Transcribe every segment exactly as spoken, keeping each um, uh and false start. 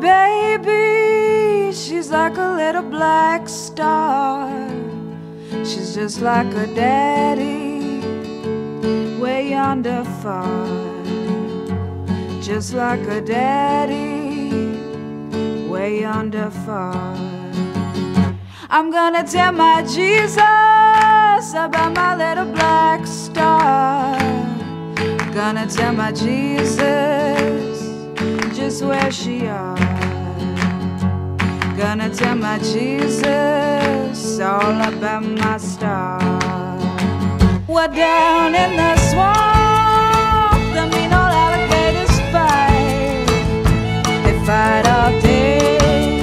my baby, she's like a little black star. She's just like her daddy, way yonder far. Just like her daddy, way yonder far. I'm gonna tell my Jesus about my little black star. Gonna tell my Jesus just where she are. Gonna tell my Jesus all about my star. We're down in the swamp, the mean old alligators fight. They fight all day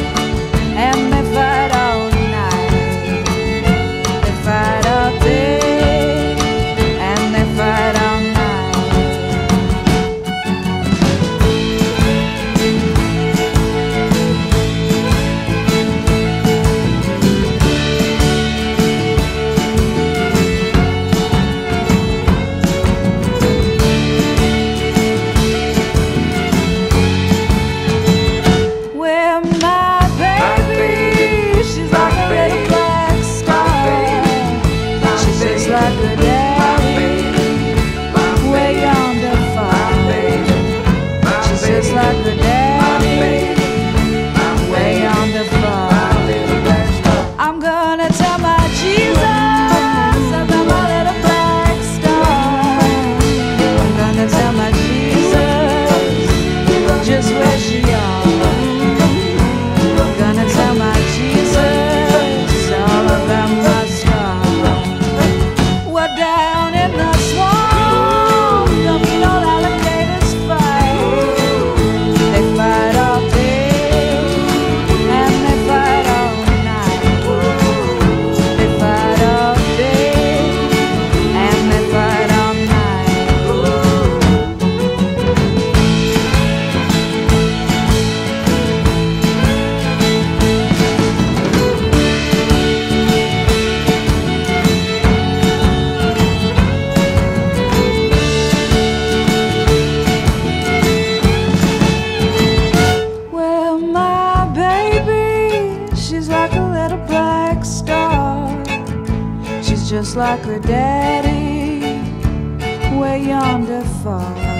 and they fight all night. They fight all day. Just like her daddy, way yonder far.